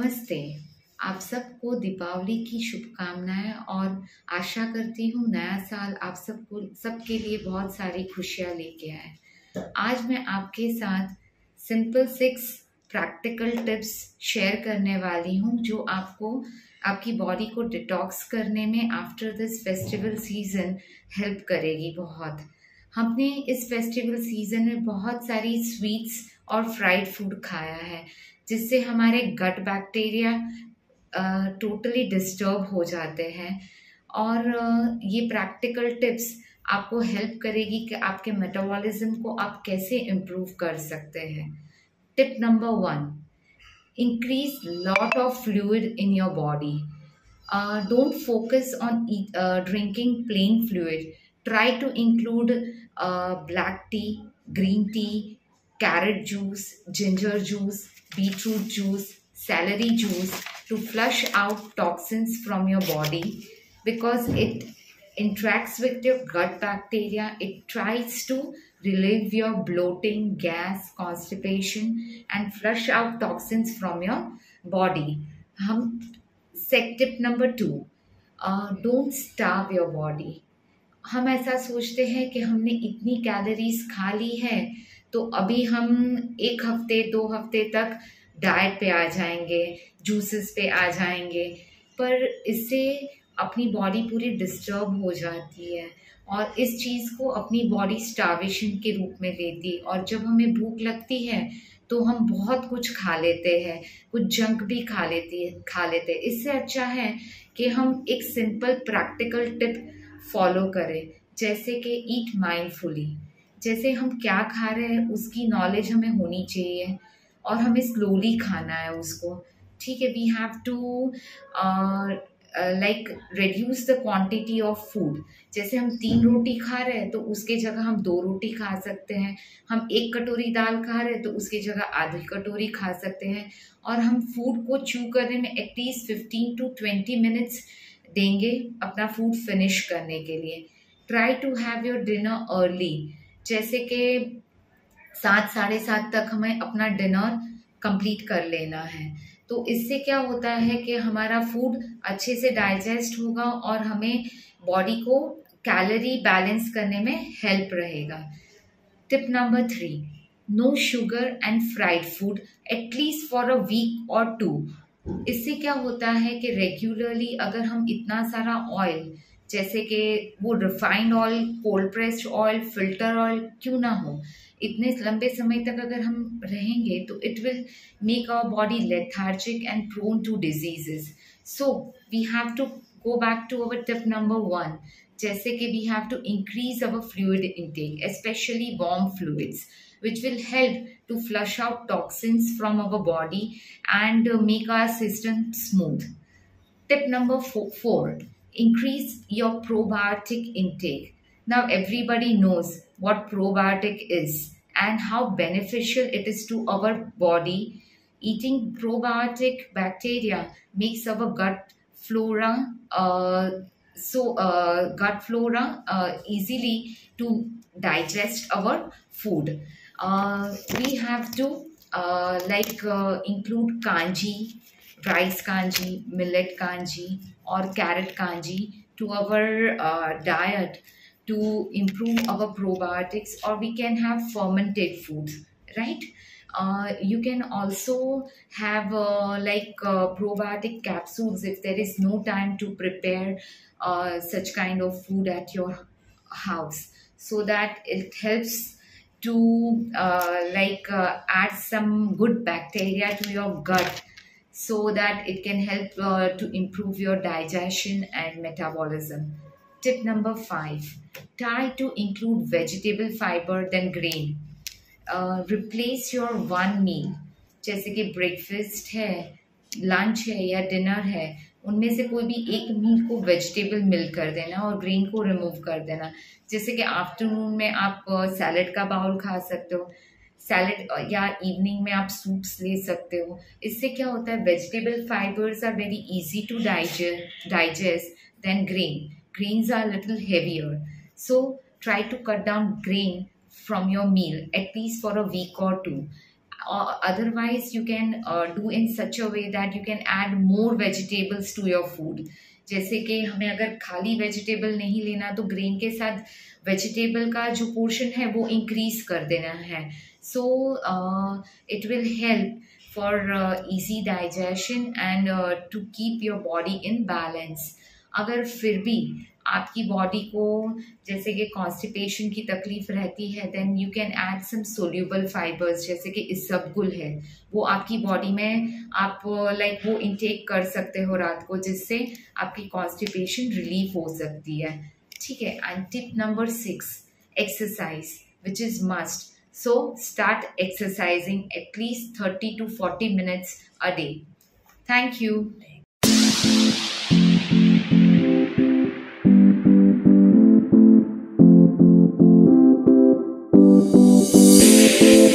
नमस्ते। आप सबको दीपावली की शुभकामनाएं और आशा करती हूँ नया साल आप सबके लिए बहुत सारी खुशियाँ लेके आए। आज मैं आपके साथ सिंपल 6 प्रैक्टिकल टिप्स शेयर करने वाली हूँ जो आपको आपकी बॉडी को डिटॉक्स करने में after this festival season help करेगी बहुत। हमने इस फेस्टिवल सीज़न में बहुत सारी स्वीट्स और फ्राइड फूड खाया है जिससे हमारे गट बैक्टीरिया टोटली डिस्टर्ब हो जाते हैं और ये प्रैक्टिकल टिप्स आपको हेल्प करेगी कि आपके मेटाबॉलिज्म को आप कैसे इम्प्रूव कर सकते हैं। Tip number 1, increase lot of fluid in your body. Don't focus on drinking plain fluid, try to include black tea, green tea, carrot juice, ginger juice, beetroot juice, celery juice to flush out toxins from your body because it interacts with your gut bacteria. It tries to relieve your bloating, gas, constipation and flush out toxins from your body. Tip number 2, don't starve your body. हम ऐसा सोचते हैं कि हमने इतनी calories खा ली है तो अभी हम 1 हफ्ते 2 हफ्ते तक डाइट पे आ जाएंगे, जूसेस पे आ जाएंगे, पर इससे अपनी बॉडी पूरी डिस्टर्ब हो जाती है और इस चीज़ को अपनी बॉडी स्टार्वेशन के रूप में लेती है। और जब हमें भूख लगती है तो हम बहुत कुछ खा लेते हैं, कुछ जंक भी खा लेते हैं। इससे अच्छा है कि हम एक सिंपल प्रैक्टिकल टिप फॉलो करें, जैसे कि ईट माइंडफुली, जैसे हम क्या खा रहे हैं उसकी नॉलेज हमें होनी चाहिए और हमें स्लोली खाना है उसको, ठीक है। We have to like reduce the quantity of food. जैसे हम 3 रोटी खा रहे हैं तो उसके जगह हम 2 रोटी खा सकते हैं, हम 1 कटोरी दाल खा रहे हैं तो उसके जगह आधी कटोरी खा सकते हैं। और हम फूड को च्यू करने में एटलीस्ट 15 to 20 मिनट्स देंगे अपना फूड फिनिश करने के लिए। Try to have your dinner early, जैसे कि 7 साढ़े 7 तक हमें अपना डिनर कंप्लीट कर लेना है। तो इससे क्या होता है कि हमारा फूड अच्छे से डाइजेस्ट होगा और हमें बॉडी को कैलोरी बैलेंस करने में हेल्प रहेगा। Tip number 3, no sugar and fried food at least for a week और 2। इससे क्या होता है कि रेगुलरली अगर हम इतना सारा ऑयल, जैसे कि वो refined oil, cold pressed oil, filter oil क्यों ना हो, इतने लंबे समय तक अगर हम रहेंगे तो it will make our body lethargic and prone to diseases. So we have to go back to our tip number 1, जैसे कि we have to increase our fluid intake, especially warm fluids, which will help to flush out toxins from our body and make our system smooth. Tip number 4, increase your probiotic intake. Now everybody knows what probiotic is and how beneficial it is to our body. Eating probiotic bacteria makes our gut flora easily to digest our food. We have to include kanji, rice kanji, millet kanji or carrot kanji to our diet to improve our probiotics, or we can have fermented foods, right? You can also have probiotic capsules if there is no time to prepare such kind of food at your house, so that it helps to add some good bacteria to your gut so that it can help to improve your digestion and metabolism. Tip number 5, try to include vegetable fiber than grain. Replace your one meal, जैसे कि breakfast है, lunch है या dinner है, उनमें से कोई भी एक मील को वेजिटेबल मिल कर देना और ग्रीन को रिमूव कर देना। जैसे कि आफ्टरनून में आप सैलड का बाउल खा सकते हो, सैलड, या इवनिंग में आप सूप्स ले सकते हो। इससे क्या होता है, vegetable fibres are very easy to digest then green, greens are little heavier, so try to cut down green from your meal at least for a week or 2. Otherwise, you can do in such a way that you can add more vegetables to your food. जैसे कि हमें अगर खाली vegetable नहीं लेना तो grain के साथ वेजिटेबल का जो पोर्शन है वो इंक्रीज कर देना है. So it will help for easy digestion and to keep your body in balance. अगर फिर भी आपकी बॉडी को जैसे कि कॉन्स्टिपेशन की तकलीफ रहती है, then you can add some soluble fibres जैसे कि इसबगुल है, वो आपकी बॉडी में आप लाइक वो इंटेक कर सकते हो रात को, जिससे आपकी कॉन्स्टिपेशन रिलीफ हो सकती है. ठीक है. And tip number 6, exercise which is must. So start exercising at least 30 to 40 minutes a day. Thank you.